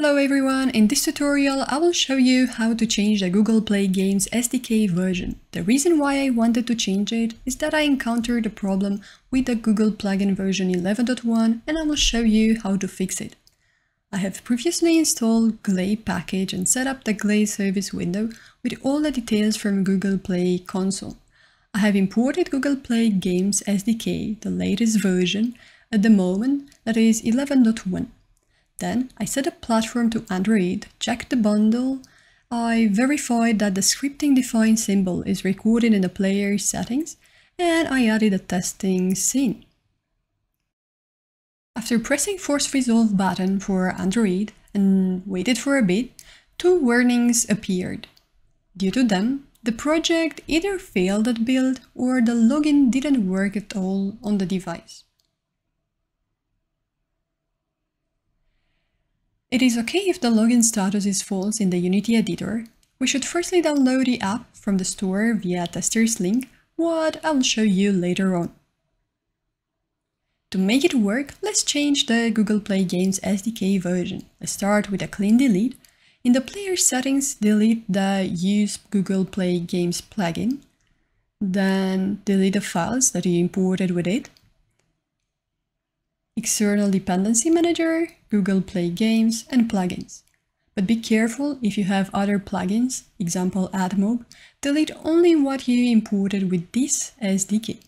Hello everyone, in this tutorial I will show you how to change the Google Play Games SDK version. The reason why I wanted to change it is that I encountered a problem with the Google plugin version 11.1 and I will show you how to fix it. I have previously installed Gley package and set up the Gley service window with all the details from Google Play Console. I have imported Google Play Games SDK, the latest version, at the moment, that is 11.1. Then I set up platform to Android, checked the bundle, I verified that the scripting defined symbol is recorded in the player settings, and I added a testing scene. After pressing force resolve button for Android and waited for a bit, two warnings appeared. Due to them, the project either failed at build or the login didn't work at all on the device. It is okay if the login status is false in the Unity editor. We should firstly download the app from the store via tester's link, what I'll show you later on. To make it work, let's change the Google Play Games SDK version. Let's start with a clean delete. In the player settings, delete the Use Google Play Games plugin. Then delete the files that you imported with it. External dependency manager, Google Play Games, and plugins. But be careful if you have other plugins, example AdMob, delete only what you imported with this SDK.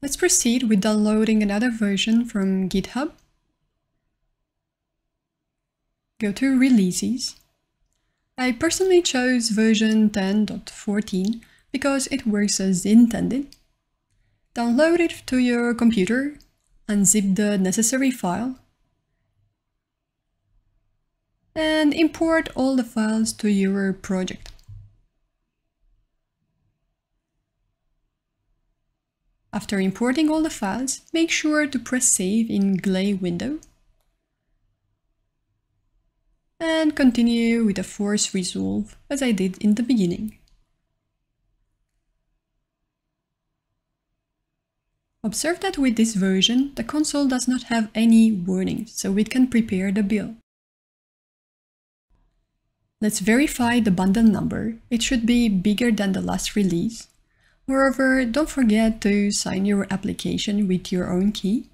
Let's proceed with downloading another version from GitHub. Go to Releases. I personally chose version 10.14 because it works as intended. Download it to your computer, unzip the necessary file, and import all the files to your project. After importing all the files, make sure to press Save in Gley window and continue with a force resolve as I did in the beginning. Observe that with this version, the console does not have any warnings, so we can prepare the build. Let's verify the bundle number. It should be bigger than the last release. Moreover, don't forget to sign your application with your own key.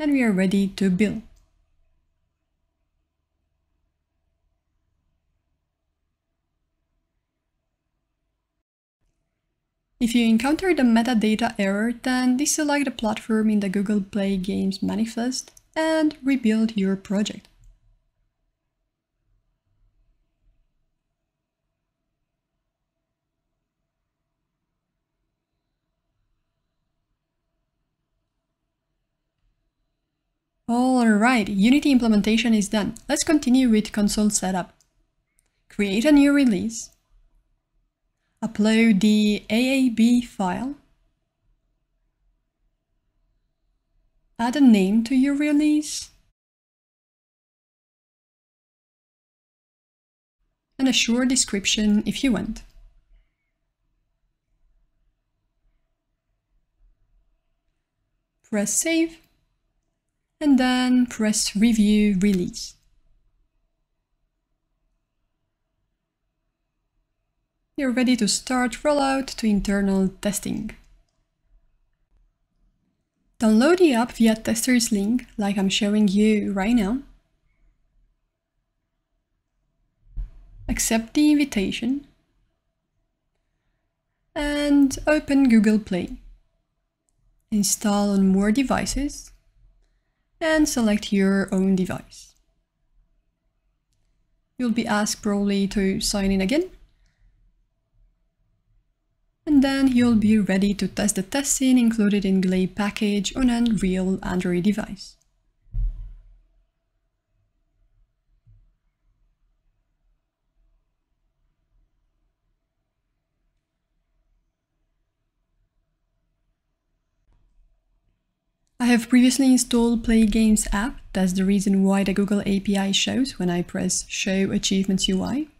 And we are ready to build. If you encounter the metadata error, then deselect the platform in the Google Play Games manifest and rebuild your project. Alright, Unity implementation is done. Let's continue with console setup. Create a new release. Upload the AAB file. Add a name to your release. And a short description if you want. Press Save. And then press Review Release. You're ready to start rollout to internal testing. Download the app via tester's link, like I'm showing you right now. Accept the invitation. And open Google Play. Install on more devices. And select your own device. You'll be asked probably to sign in again. And then you'll be ready to test the test scene included in Gley package on a real Android device. I have previously installed Play Games app, that's the reason why the Google API shows when I press Show Achievements UI.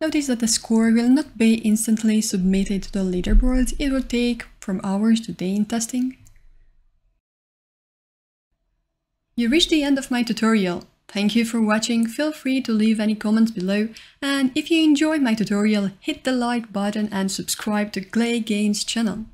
Notice that the score will not be instantly submitted to the leaderboard. It will take from hours to days in testing. You reached the end of my tutorial. Thank you for watching, feel free to leave any comments below, and if you enjoyed my tutorial, hit the like button and subscribe to Gley Games channel.